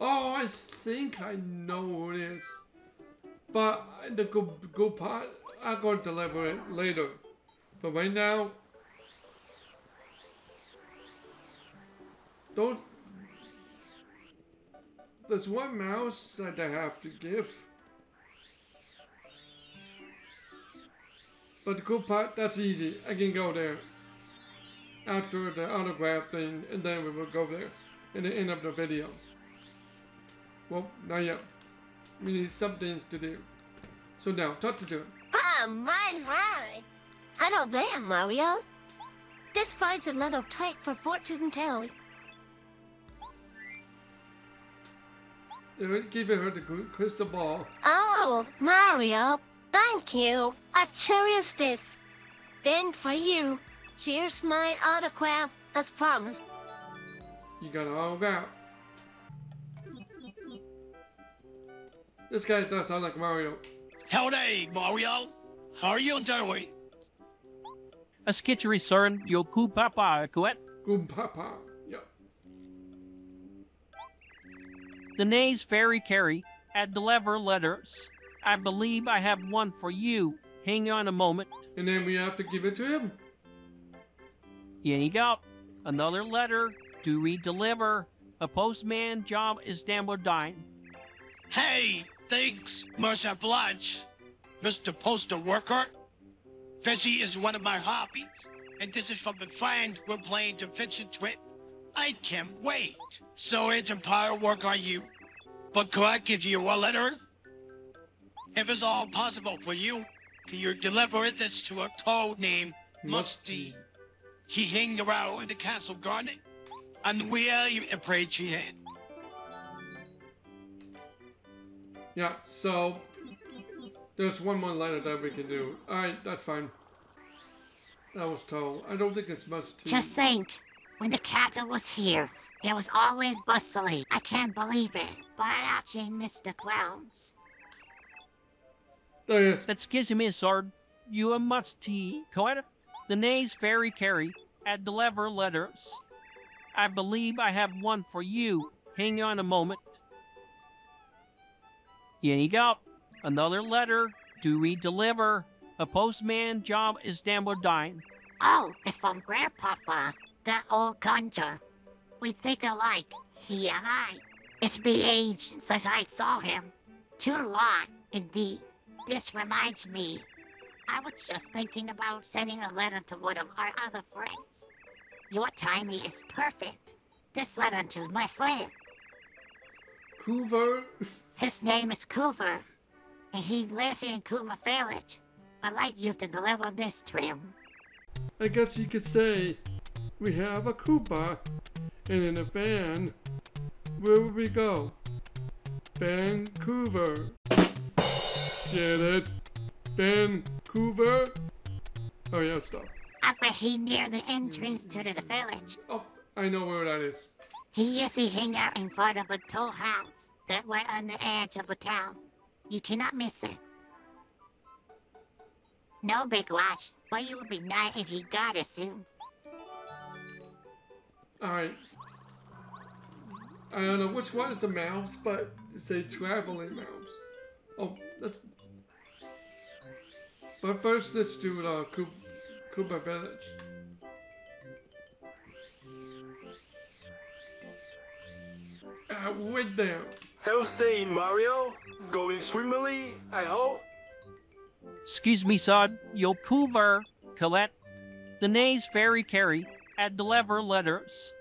Oh, I think I know who it is. But the go, go part, I'm going to deliver it later. But right now, don't. There's one mouse that I have to give. But the go part, that's easy. I can go there. After the autograph thing, and then we will go there in the end of the video. Well, not yet. We need something to do. So now, talk to them. Oh, my, my. Hello there, Mario. This finds a little tight for fortune telling. They're giving her the crystal ball. Oh, Mario, thank you. I cherish this. Then for you. Here's my autograph, as promised. You got an autograph. This guy does sound like Mario. Howdy, Mario. How are you doing? A skitchery, sir, and your Koopa, correct? Koopa, yeah. The name's Fairy Carry. At the lever letters, I believe I have one for you. Hang on a moment. And then we have to give it to him. Here you go. Another letter to we deliver. A postman job is damn well done. Hey, thanks, much obliged, Mister Postal Worker. Fishing is one of my hobbies, and this is from a friend we're playing the fishing trip. I can't wait. So it's a pile of work on you. But could I give you a letter? If it's all possible for you, can you deliver this to a toad named Musty? He hanged around in the castle garden, and we are afraid she had. Yeah, so there's one more letter that we can do. All right, that's fine. That was told. I don't think it's much to... Just think, when the castle was here, there was always bustling. I can't believe it, but I actually missed the grounds. There he is. Excuse me, sir. You are much tea, correct? The name's Fairy Carry at the lever letters. I believe I have one for you. Hang on a moment. Here you go. Another letter to we deliver. A postman job is damn well done. Oh, it's from Grandpapa, that old conjure. We think alike, he and I. It's been ages since I saw him. Too long, indeed. This reminds me. I was just thinking about sending a letter to one of our other friends. Your timing is perfect. This letter to my friend. Kooper? His name is Kooper, and he lives in Koopa Village. I'd like you to deliver this to him. I guess you could say, we have a Koopa, and in a van, where would we go? Vancouver. Get it? Vancouver? Oh yeah, stop. Up ahead near the entrance to the village. Oh, I know where that is. He usually hang out in front of a toll house that went on the edge of the town. You cannot miss it. No big rush, but it would be nice if you got it soon. Alright. I don't know which one is a mouse, but it's a traveling mouse. Oh, that's... But first, let's do uh, Koopa Village. a window. How's day in Mario? Going swimmingly, I hope? Excuse me, son. Yo cover, Colette. The name's Fairy Carry at the lever letters.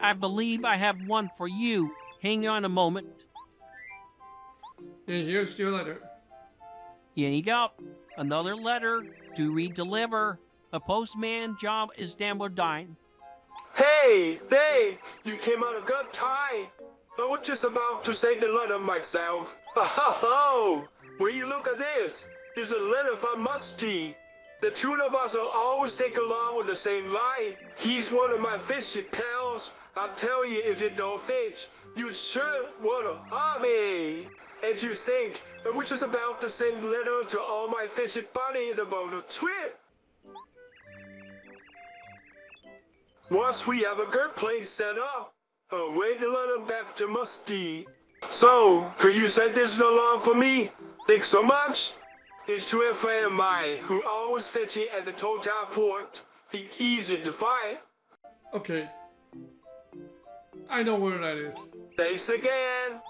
I believe I have one for you. Hang on a moment. And here's your letter. Here you go. Another letter to re-deliver. A postman job is damn well done. Hey, they! You came out a good time. I was just about to say the letter myself. Ah ha ho! Will you look at this? It's a letter from Musty. The two of us will always take along with the same line. He's one of my fishy pals. I'll tell you, if you don't fish, you sure wanna harm me. And you think, which is about the same letter to all my fishy buddy in the bonus trip. Once we have a good place set up, I'll wait the letter back to Musty. So, could you send this along for me? Thanks so much. It's to a friend of mine who always fishing at the Toad Town port. He's easy to find. Okay. I know where that is. Thanks again.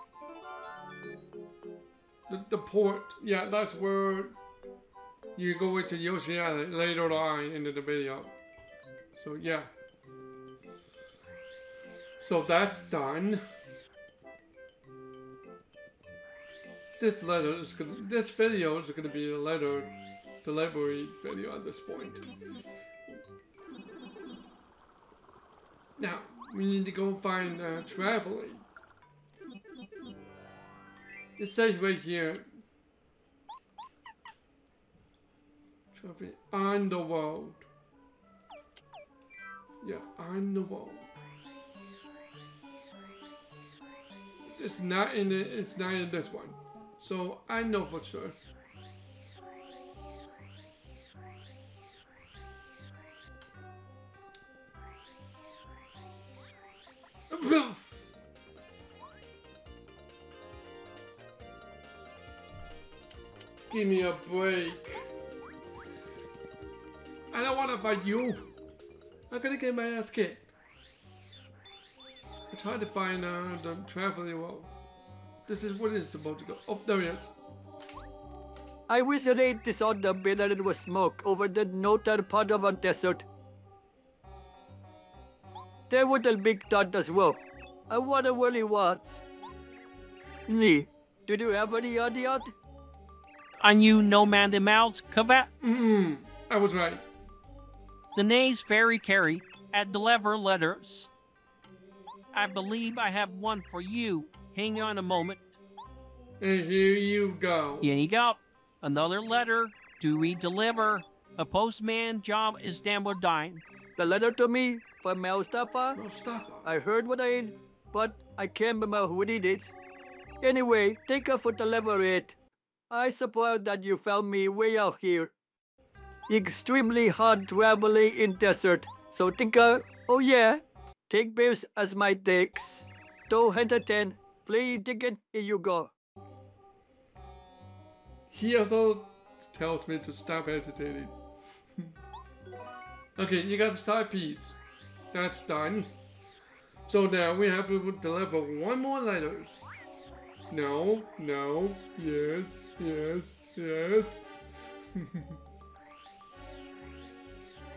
The, the port. Yeah, that's where you go into Yoshi Island later on into the video. So, yeah. So that's done. This letter is gonna, this video is going to be a letter delivery video at this point. Now, we need to go find uh, Traveling. It says right here, Traveling on the road. Yeah, on the road. It's not in it, it's not in this one. So, I know for sure. Give me a break. I don't want to fight you. I'm gonna get my ass kicked. It's hard to find uh, the Traveling Road. This is what it's about to go. Oh, there it is. I wish it ain't on the billard with smoke over the northern part of a desert. There was a big dot as well. I wonder where he was. Nee, did you have any idea? And you no man the mouths cover? Mm-mm, I was right. The name's Fairy Carry at the lever letters. I believe I have one for you. Hang on a moment. And here you go. Here you go. Another letter to re-deliver. A postman job is damn well done. The letter to me from Mustafa. Mustafa. I heard what I did, but I can't remember who did it. Anyway, thank you for delivering it. I suppose that you found me way out here. Extremely hard traveling in desert. So think of, oh yeah, take bills as my thanks. So entertain. Play digging, here you go. He also tells me to stop hesitating. Okay, you got the star piece. That's done. So now we have to deliver one more letters. No, no, yes, yes, yes.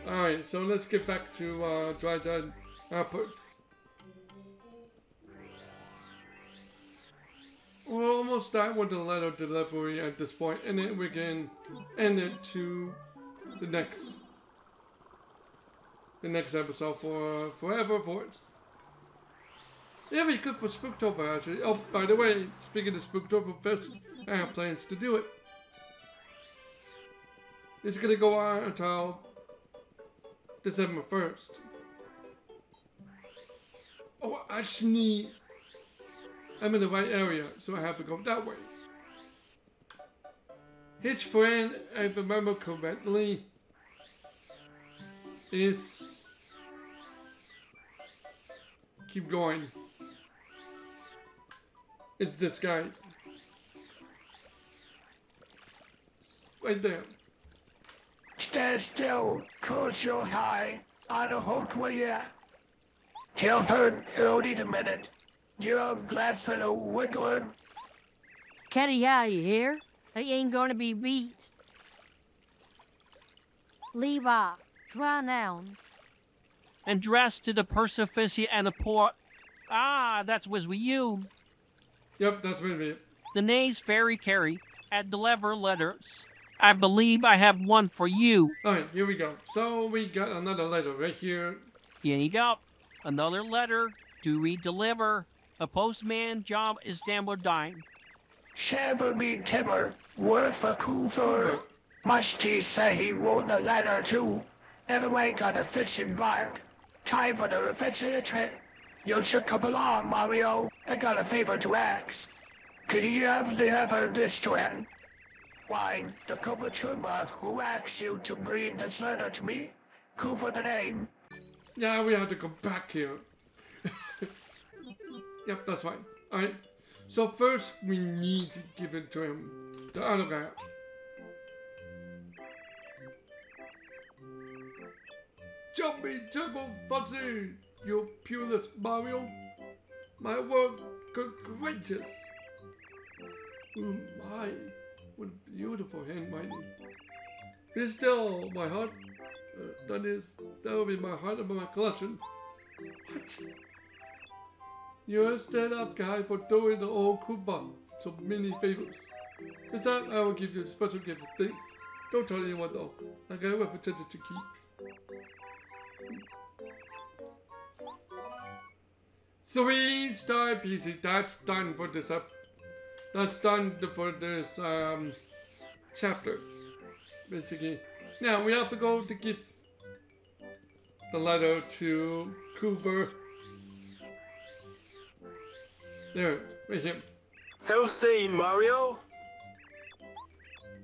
Alright, so let's get back to uh, Dry Dry Apples. We're almost done with the letter delivery at this point, and then we can end it to the next the next episode for uh, Forever Forest. It'll be good for Spooktober, actually. Oh, by the way, speaking of Spooktober Fest, I have plans to do it. It's gonna go on until December first. Oh, actually, I'm in the right area, so I have to go that way. His friend, if I remember correctly, is... Keep going. It's this guy. Right there. Stand still, close your eye. I don't hook where you at. Tell her, it'll need a minute. Your glass of the wickler. Catty, how you hear? He ain't gonna be beat. Leave off. Dry down. And dress to the persistency and the poor. Ah, that's was with you. Yep, that's with me. The nays fairy carry at the lever letters. I believe I have one for you. Alright, here we go. So we got another letter right here. Here you go. Another letter. Do we deliver? A postman job is damn well dime. Shiver me timber, worth a coofer. Musty say he wrote the letter too. Everywhere got a fishing bark. Time for the fishing trip. You should come along, Mario. I got a favor to ask. Could you have delivered this to him? Why, the Koopa Troopa who asked you to bring this letter to me? Cool for the name. Yeah, we have to go back here. Yep, that's fine. Alright. So first, we need to give it to him. The other guy. Jumpy, Turbo, Fuzzy, you pureless Mario. My world, good gracious. Oh my, what beautiful handwriting. Be still, my heart. Uh, that is, that will be my heart of my collection. What? You're a stand-up guy for doing the old Koopa so many favors. This time I will give you a special gift of things. Don't tell anyone though. Like I will pretend to keep. Three star P C. That's done for this up. That's done for this um chapter. Basically, now we have to go to give the letter to Kooper. There, right here. Hellstein, Mario.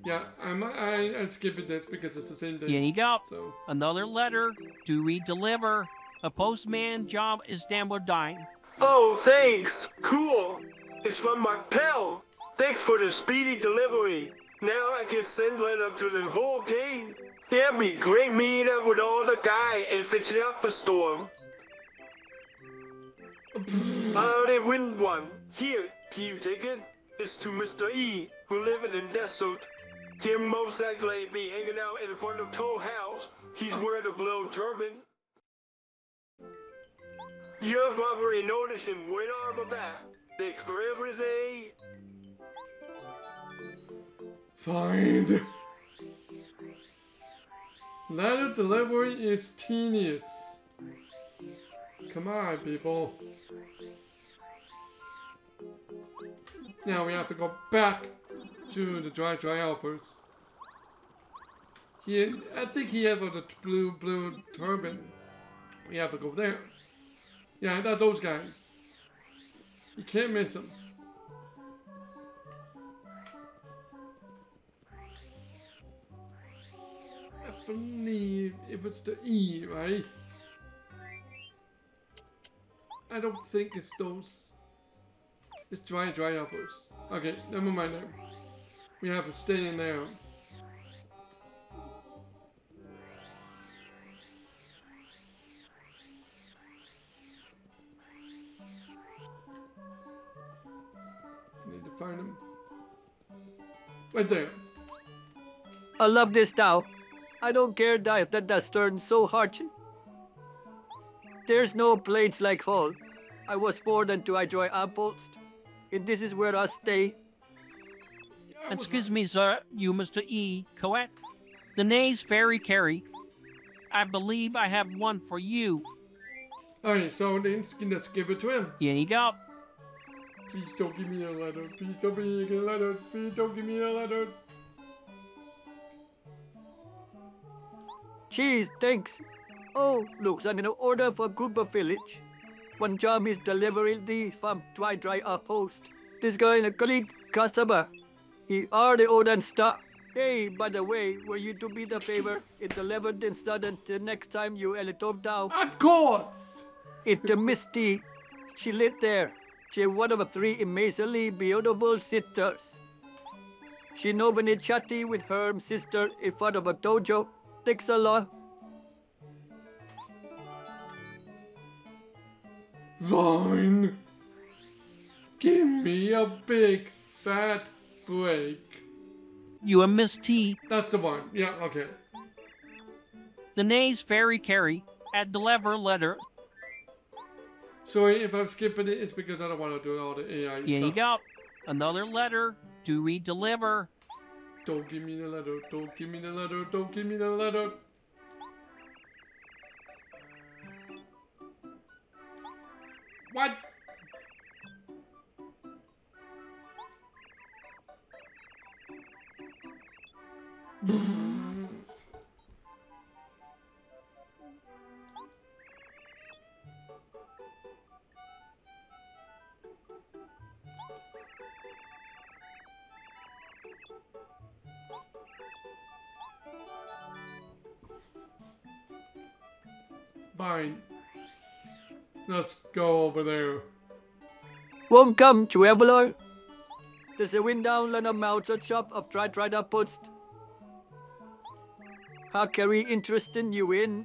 Yeah, I'm I I'm skipping this because it's the same thing. Here you go. So. Another letter. Do we deliver? A postman job is damn well dime. Oh, thanks. Cool. It's from my pal. Thanks for the speedy delivery. Now I can send letter to the whole game. Damn me, great meeting up with all the guy and fixing up a storm. I already win one. Here, can you take it? It's to Mister E, who live in the desert. He'll most likely be hanging out in front of Toad House. He's wearing a blue turban. You've already noticed him. Wait on about that. Thanks for everything. Fine. Letter delivery is tedious. Come on, people. Now we have to go back to the Dry Dry Alpers. He, I think he had the blue blue turban. We have to go there. Yeah, that's those guys. You can't miss them. I believe if it's the E, right? I don't think it's those. It's Dry Dry Apples. Okay, never mind now. We have to stay in there. Need to find him. Right there. I love this now. I don't care if that does turn so hard. There's no place like home. I was born into I joy outpost, and this is where I stay. Excuse me, sir, you Mister E. Coet. The nays fairy carry. I believe I have one for you. Alright, so then let's give it to him. Here you go. Please don't give me a letter. Please don't give me a letter. Please don't give me a letter. Cheese, thanks. Oh, looks I'm going to order for Koopa Village. One job is delivering the from Dry Dry Outpost. This guy is a great customer. He already ordered stuff. Hey, by the way, will you do me the favor and deliver this stuff the next time you and Toad Town? Of course! It's the Misty. She lived there. She's one of the three amazingly beautiful sisters. She normally chatty with her sister in front of a dojo, Dixilla. Fine. Give me a big fat break. You and Miss T. That's the one. Yeah, okay. The nays fairy carry at the lever letter. Sorry if I'm skipping it, it's because I don't want to do all the A I Here stuff. Here you go. Another letter. Do we deliver? Don't give me the letter. Don't give me the letter. Don't give me the letter. What? Fine. Let's go over there. Welcome, traveler. There's the window and a mountain shop of Dry Dry Post. How can we interest in you in?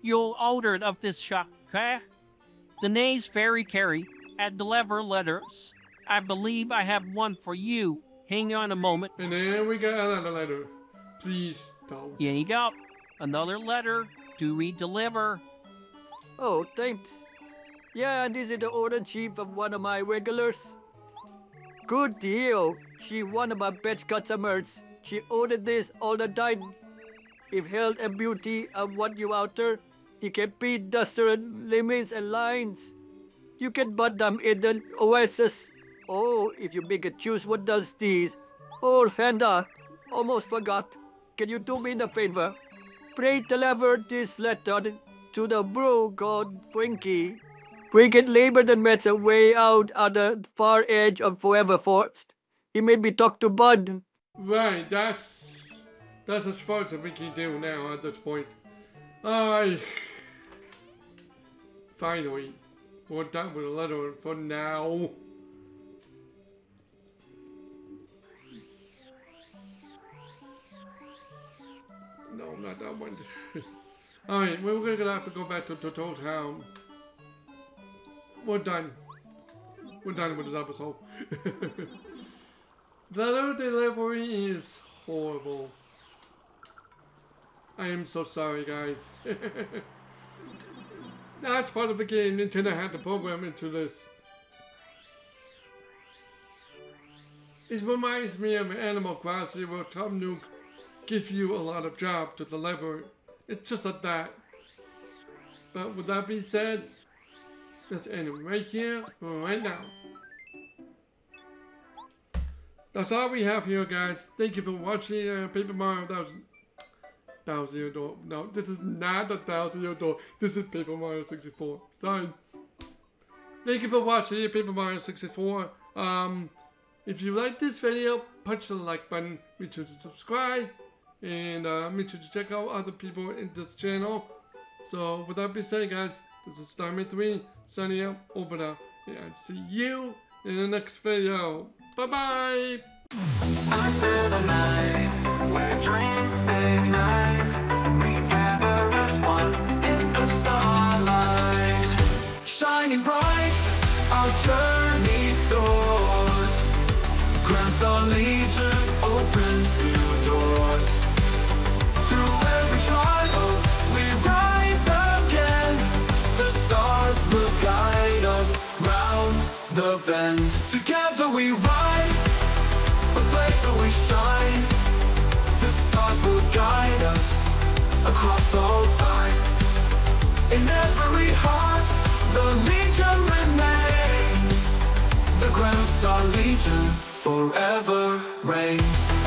You ordered of this shop, okay? The nays fairy carry at deliver letters. I believe I have one for you. Hang on a moment. And then we got another letter. Please don't. Here you go. Another letter. Do we deliver? Oh, thanks. Yeah, and this is the order chief of one of my regulars. Good deal. She one of my best customers. She ordered this all the time. If health and beauty are what you outer, you can beat the certain limits and lines. You can put them in the oasis. Oh, if you make a choose what does these. Oh, Fenda, almost forgot. Can you do me the favor? Pray deliver this letter to the bro called Frankie. We can labor the matter way out at the far edge of Forever Forest. He made me talk to Bud. Right, that's that's as far as we can do now at this point. I finally we're done with the letter for now. No, not that one. Alright, well, we're gonna have to go back to Toad Town. We're done. We're done with this episode. Letter delivery is horrible. I am so sorry, guys. That's part of the game. Nintendo had to program into this. It reminds me of Animal Crossing where Tom Nook gives you a lot of job to deliver. It's just like that. But with that being said, let's end it right here, right now. That's all we have here, guys. Thank you for watching uh, Paper Mario. That was Thousand Year Door. No, this is not the Thousand Year Door. This is Paper Mario sixty-four. Sorry. Thank you for watching Paper Mario sixty-four. Um, if you like this video, punch the like button. Make sure to subscribe. And uh, make sure to check out other people in this channel. So, with that being said, guys, this is Starman three signing out over now. And I'll see you in the next video. Bye-bye! I'm through the night, where dreams ignite. We gather as one in the starlight. Shining bright, our journey soars. Grandstar Legion opens new doors. The bend. Together we ride, a place that we shine. The stars will guide us across all time. In every heart, the Legion remains. The Grand Star Legion forever reigns.